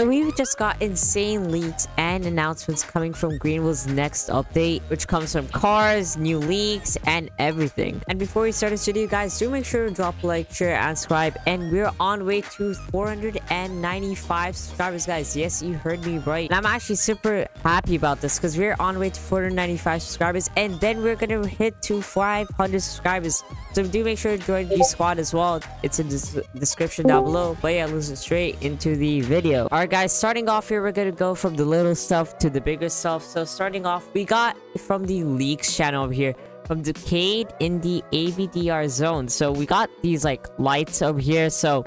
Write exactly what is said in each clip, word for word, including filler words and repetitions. So we've just got insane leaks and announcements coming from Greenville's next update, which comes from cars, new leaks, and everything. And before we start this video, guys, do make sure to drop a like, share, and subscribe. And we're on way to four hundred ninety-five subscribers, guys. Yes, you heard me right. And I'm actually super happy about this because we're on way to four hundred ninety-five subscribers, and then we're gonna hit to five hundred subscribers. So do make sure to join the squad as well. It's in the description down below. But yeah, let's go straight into the video. All right, guys, starting off here, we're gonna go from the little stuff to the bigger stuff. So starting off, we got from the leaks channel over here, from Decade in the A B D R zone. So we got these like lights over here. So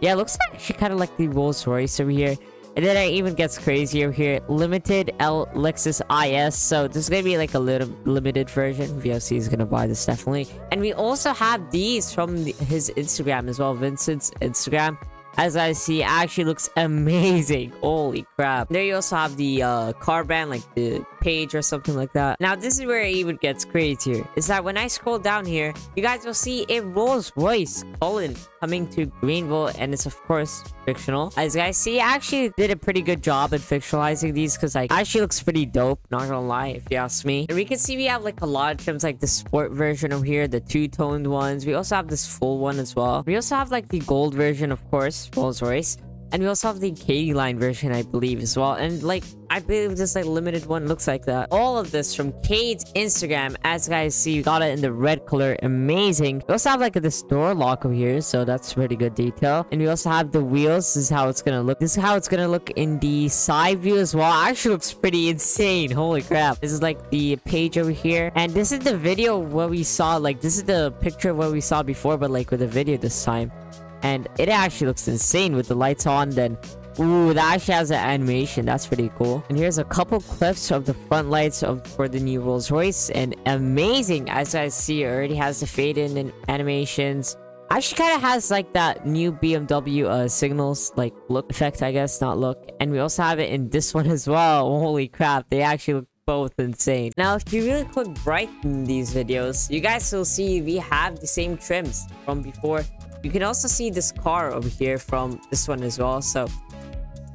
yeah, it looks like actually kind of like the Rolls Royce over here. And then it even gets crazy over here. Limited L Lexus I S. So this is gonna be like a little limited version. V O C is gonna buy this definitely. And we also have these from the, his Instagram as well. Vincent's Instagram, as I see, actually looks amazing. Holy crap. There you also have the uh, car brand, like the page or something like that. Now this is where it even gets crazier, is that when I scroll down here, you guys will see a Rolls Royce colon coming to Greenville, and it's of course fictional. As you guys see, I actually did a pretty good job in fictionalizing these because like actually looks pretty dope, not gonna lie, if you ask me. And we can see we have like a lot of trims, like the sport version over here, the two-toned ones. We also have this full one as well. We also have like the gold version, of course, Rolls Royce. And we also have the K line version, I believe, as well. And like I believe this like limited one looks like that. All of this from Cade's Instagram. As you guys see, we got it in the red color. Amazing. We also have like this door lock over here, so that's pretty good detail. And we also have the wheels. This is how it's gonna look. This is how it's gonna look in the side view as well. Actually looks pretty insane. Holy crap. This is like the page over here. And this is the video where we saw, like this is the picture of what we saw before, but like with a video this time. And it actually looks insane with the lights on. Then, ooh, that actually has an animation. That's pretty cool. And here's a couple clips of the front lights of for the new Rolls Royce. And amazing, as I see, it already has the fade in and animations. Actually, kind of has like that new B M W uh, signals like look effect, I guess, not look. And we also have it in this one as well. Holy crap, they actually look both insane. Now if you really quick brighten these videos, you guys will see we have the same trims from before. You can also see this car over here from this one as well. So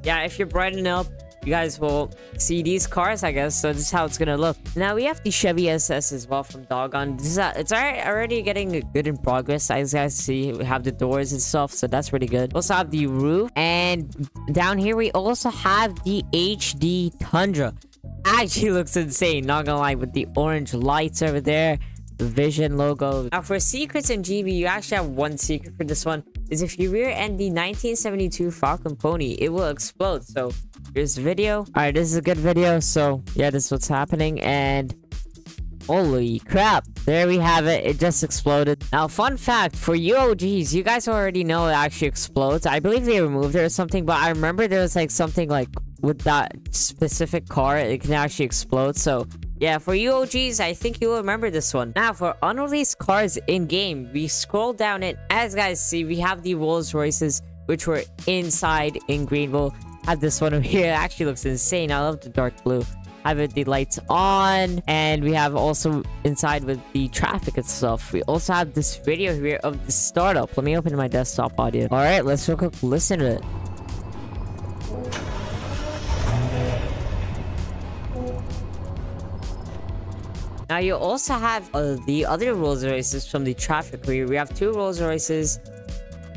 yeah, if you're brightening up, you guys will see these cars, I guess. So this is how it's gonna look. Now we have the Chevy S S as well from Dogon. This is a, it's already getting good in progress. As you guys see, we have the doors and stuff, so that's pretty good. We also have the roof, and down here we also have the H D Tundra. Actually looks insane, not gonna lie, with the orange lights over there, the Vision logo. Now for secrets in G B, you actually have one secret for this one, is if you rear end the nineteen seventy-two Falcon pony, it will explode. So here's the video. All right, this is a good video. So yeah, this is what's happening, and holy crap, there we have it. It just exploded. Now fun fact for you O Gs, you guys already know it actually explodes. I believe they removed it or something, but I remember there was like something like with that specific car, it can actually explode. So yeah, for you O Gs, I think you'll remember this one. Now, for unreleased cars in-game, we scroll down it. As you guys see, we have the Rolls Royces, which were inside in Greenville. Have this one over here. It actually looks insane. I love the dark blue. Have it, the lights on. And we have also inside with the traffic itself. We also have this video here of the startup. Let me open my desktop audio. All right, let's real quick listen to it. Now you also have uh, the other Rolls Royces from the traffic. We, we have two Rolls Royces,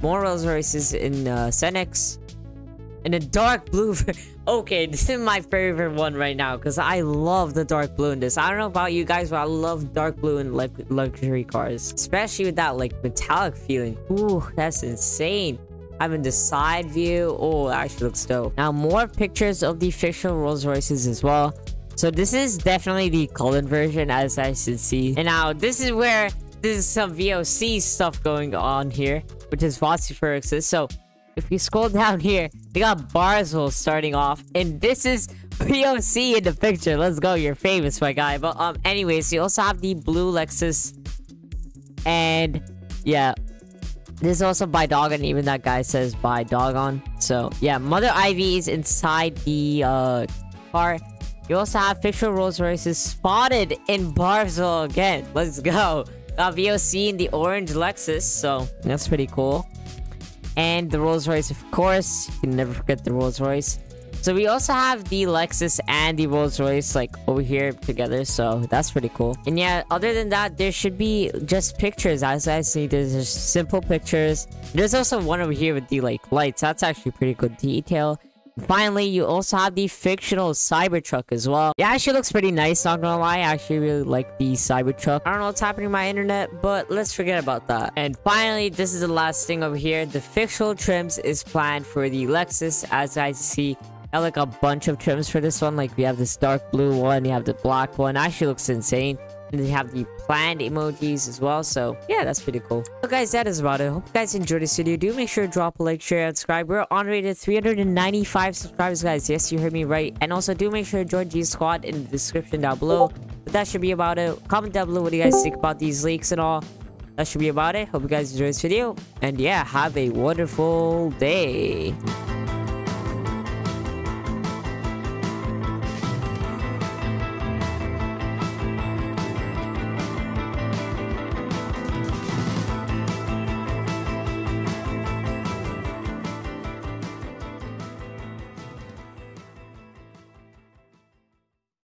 more Rolls Royces in uh, Cenex, in a dark blue. Okay, this is my favorite one right now because I love the dark blue in this. I don't know about you guys, but I love dark blue in like luxury cars, especially with that like metallic feeling. Ooh, that's insane. I'm in the side view. Oh, that actually looks dope. Now more pictures of the fictional Rolls Royces as well. So this is definitely the Cullen version, as I should see. And now this is where this is some V O C stuff going on here, which is Voxy for Lexus. So if you scroll down here, they got Barzil starting off, and this is V O C in the picture. Let's go, you're famous, my guy. But um, anyways, you also have the blue Lexus, and yeah, this is also by Dogon. Even that guy says by Dogon. So yeah, Mother Ivy is inside the uh car. You also have fictional Rolls Royces spotted in Barzil again. Let's go. Got V O C in the orange Lexus, so that's pretty cool. and the Rolls Royce, of course. You can never forget the Rolls Royce. So we also have the Lexus and the Rolls Royce like over here together, so that's pretty cool. And yeah, other than that, there should be just pictures. As I see, there's just simple pictures. There's also one over here with the like lights. That's actually pretty good detail. Finally, you also have the fictional Cybertruck as well. It actually looks pretty nice, not gonna lie. I actually really like the Cybertruck. I don't know what's happening to my internet, but let's forget about that. And finally, this is the last thing over here. The fictional trims is planned for the Lexus. As I see, I have like a bunch of trims for this one. Like, we have this dark blue one, you have the black one. It actually looks insane. And they have the planned emojis as well, so yeah, that's pretty cool. So guys, that is about it. Hope you guys enjoyed this video. Do make sure to drop a like, share, and subscribe. We're on rated three hundred ninety-five subscribers, guys. Yes, you heard me right. And also do make sure to join G Squad in the description down below. But that should be about it. Comment down below what you guys think about these leaks and all. That should be about it. Hope you guys enjoyed this video, and yeah, have a wonderful day.